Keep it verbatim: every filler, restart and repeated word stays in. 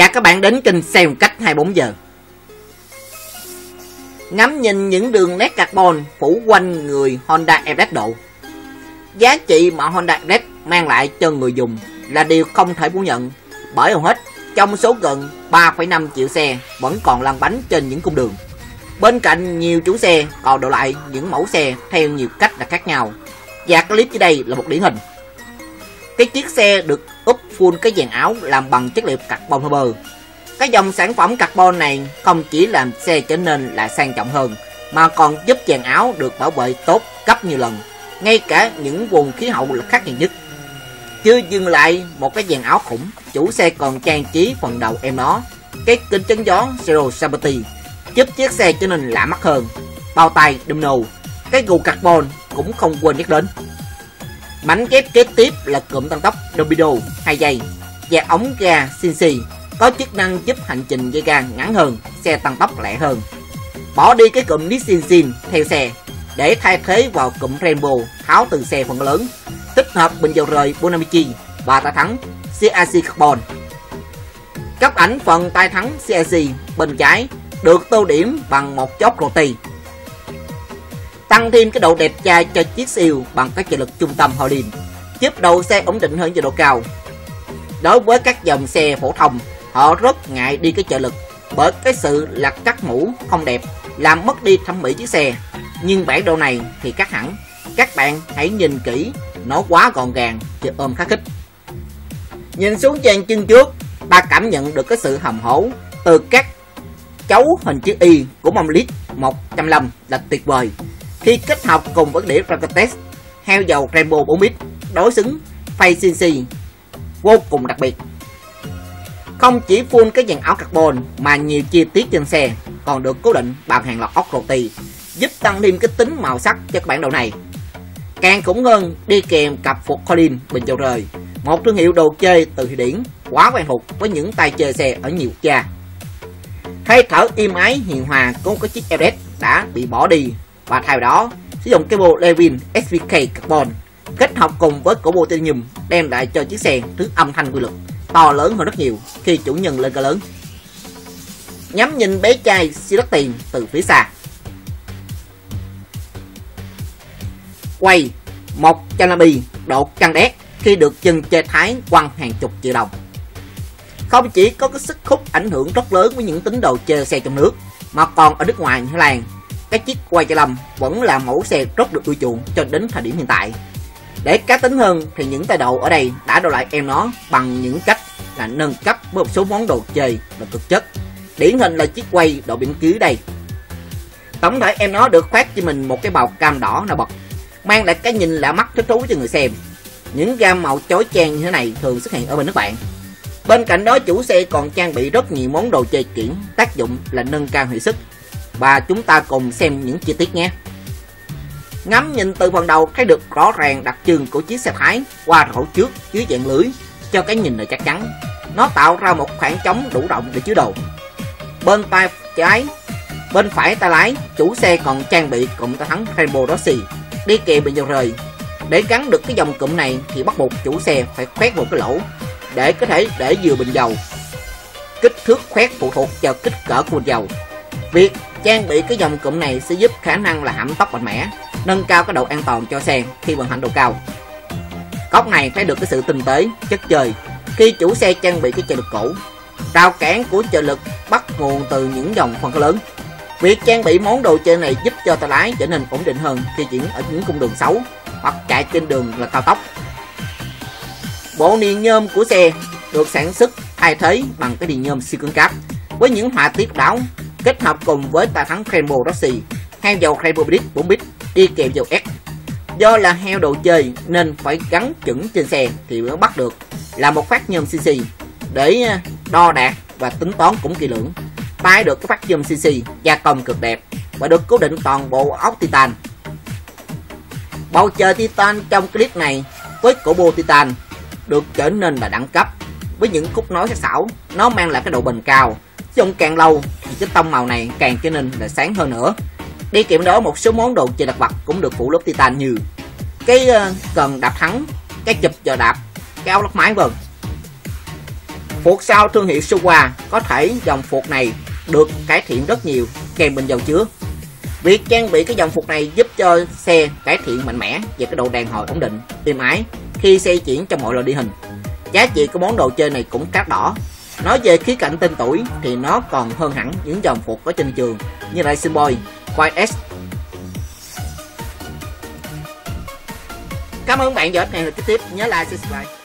Dạ các bạn đến kênh xe một cách hai mươi bốn giờ. Ngắm nhìn những đường nét carbon phủ quanh người Honda Air Blade độ. Giá trị mà Honda Air Blade mang lại cho người dùng là điều không thể phủ nhận, bởi hầu hết trong số gần ba phẩy năm triệu xe vẫn còn lăn bánh trên những cung đường. Bên cạnh nhiều chủ xe còn đổi lại những mẫu xe theo nhiều cách là khác nhau. Và clip dưới đây là một điển hình. Cái chiếc xe được úp full cái dàn áo làm bằng chất liệu carbon fiber. Cái dòng sản phẩm carbon này không chỉ làm xe trở nên là sang trọng hơn, mà còn giúp dàn áo được bảo vệ tốt gấp nhiều lần, ngay cả những vùng khí hậu là khắc nghiệt nhất. Chưa dừng lại, một cái dàn áo khủng, chủ xe còn trang trí phần đầu em nó, cái kính chắn gió Zero Sabati, giúp chiếc xe trở nên lạ mắt hơn. Bao tay domino, cái gù carbon cũng không quên nhắc đến. Mảnh ghép kế tiếp là cụm tăng tốc Domino hai giây và ống ga Sinsi có chức năng giúp hành trình dây ga ngắn hơn, xe tăng tốc lẹ hơn. Bỏ đi cái cụm Nissin theo xe để thay thế vào cụm Rainbow tháo từ xe phần lớn, tích hợp bình dầu rời Bonamichi và tay thắng xê rờ giê Carbon. Các ảnh phần tay thắng xê rờ giê bên trái được tô điểm bằng một chóp roti, tăng thêm cái độ đẹp trai cho chiếc siêu bằng các trợ lực trung tâm Ohlins, giúp đầu xe ổn định hơn cho độ cao. Đối với các dòng xe phổ thông, họ rất ngại đi cái trợ lực bởi cái sự lật cắt mũ không đẹp làm mất đi thẩm mỹ chiếc xe. Nhưng bản đồ này thì cắt hẳn, các bạn hãy nhìn kỹ, nó quá gọn gàng và ôm khá khích. Nhìn xuống dàn chân trước, ta cảm nhận được cái sự hầm hố từ các chấu hình chữ Y của Monolite một trăm lẻ năm là tuyệt vời. Khi kết hợp cùng với đĩa Braketech, heo dầu Rainbow bốn lít đối xứng ép a xê xê vô cùng đặc biệt. Không chỉ full cái dàn áo carbon mà nhiều chi tiết trên xe còn được cố định bằng hàng loạt ốc roti, giúp tăng thêm cái tính màu sắc cho các bản đồ này. Càng khủng hơn, đi kèm cặp phục Ohlins bình dầu rời, một thương hiệu đồ chơi từ Thụy Điển quá quen thuộc với những tay chơi xe ở nhiều quốc gia. Hơi thở im ái hiền hòa của cái chiếc Air Blade đã bị bỏ đi, và thay vào đó sử dụng cái bộ Levin-ét vê ca-Carbon kết hợp cùng với cổ bộ titanium đem lại cho chiếc xe thứ âm thanh quy lực to lớn hơn rất nhiều khi chủ nhân lên cỡ lớn. Nhắm nhìn bé trai siêu đắt tiền từ phía xa, quay một trăm năm mươi độ căng đét khi được chân chơi Thái quăng hàng chục triệu đồng. Không chỉ có cái sức hút ảnh hưởng rất lớn với những tín đồ chơi xe trong nước, mà còn ở nước ngoài như Thái Lan, cái chiếc Khaymobilic vẫn là mẫu xe rất được ưa chuộng cho đến thời điểm hiện tại. Để cá tính hơn thì những tay độ ở đây đã đổi lại em nó bằng những cách là nâng cấp với một số món đồ chơi và cực chất. Điển hình là chiếc quay độ biển ký đây. Tổng thể em nó được khoác cho mình một cái bào cam đỏ nổi bật, mang lại cái nhìn lạ mắt thích thú cho người xem. Những gam màu chói chang như thế này thường xuất hiện ở bên nước bạn. Bên cạnh đó, chủ xe còn trang bị rất nhiều món đồ chơi kiển, tác dụng là nâng cao hiệu suất. Và chúng ta cùng xem những chi tiết nhé. Ngắm nhìn từ phần đầu thấy được rõ ràng đặc trưng của chiếc xe Thái qua rổ trước dưới dạng lưới cho cái nhìn là chắc chắn. Nó tạo ra một khoảng trống đủ rộng để chứa đồ. Bên tay trái, bên phải tay lái, chủ xe còn trang bị cụm tay thắng Khaymo Rossi đi kèm bình dầu rời. Để gắn được cái dòng cụm này thì bắt buộc chủ xe phải khoét một cái lỗ để có thể để dừa bình dầu. Kích thước khoét phụ thuộc vào kích cỡ của bình dầu. Việc trang bị cái dòng cụm này sẽ giúp khả năng là hãm tốc mạnh mẽ, nâng cao cái độ an toàn cho xe khi vận hành độ cao. Góc này thấy được cái sự tinh tế, chất chơi khi chủ xe trang bị cái trợ lực cũ. Rào cản của trợ lực bắt nguồn từ những dòng phân khối lớn. Việc trang bị món đồ chơi này giúp cho tay lái trở nên ổn định hơn khi chuyển ở những cung đường xấu hoặc chạy trên đường là cao tốc. Bộ niên nhôm của xe được sản xuất thay thế bằng cái niên nhôm siêu cứng cáp với những họa tiết đáo, kết hợp cùng với tay thắng Khaymo Rossi, heo dầu Khaymobilic bốn bít đi kèm dầu S. Do là heo đồ chơi nên phải gắn chuẩn trên xe thì mới bắt được, là một phát nhôm xê xê để đo đạt và tính toán cũng kỳ lưỡng. Tay được cái phát nhôm xê xê gia công cực đẹp và được cố định toàn bộ ốc titan. Bầu trời titan trong clip này với cổ bô titan được trở nên là đẳng cấp với những khúc nối sắc sảo, nó mang lại cái độ bền cao. Dùng càng lâu thì cái tông màu này càng trở nên là sáng hơn nữa. Đi kèm đó, một số món đồ chơi đặc vật cũng được phủ lớp titan như cái cần đạp thắng, cái chụp chờ đạp, cái áo lót máy vân. Phuộc sau thương hiệu Suwa, có thể dòng phuộc này được cải thiện rất nhiều kèm bình dầu chứa. Việc trang bị cái dòng phuộc này giúp cho xe cải thiện mạnh mẽ về cái độ đàn hồi ổn định, êm ái khi xe chuyển trong mọi loại địa hình. Giá trị của món đồ chơi này cũng cát đỏ. Nói về khía cạnh tên tuổi thì nó còn hơn hẳn những dòng phuộc có trên thị trường như Racing Boy, Quite S. Cảm ơn bạn đã theo dõi, hẹn gặp tiếp, nhớ like, subscribe.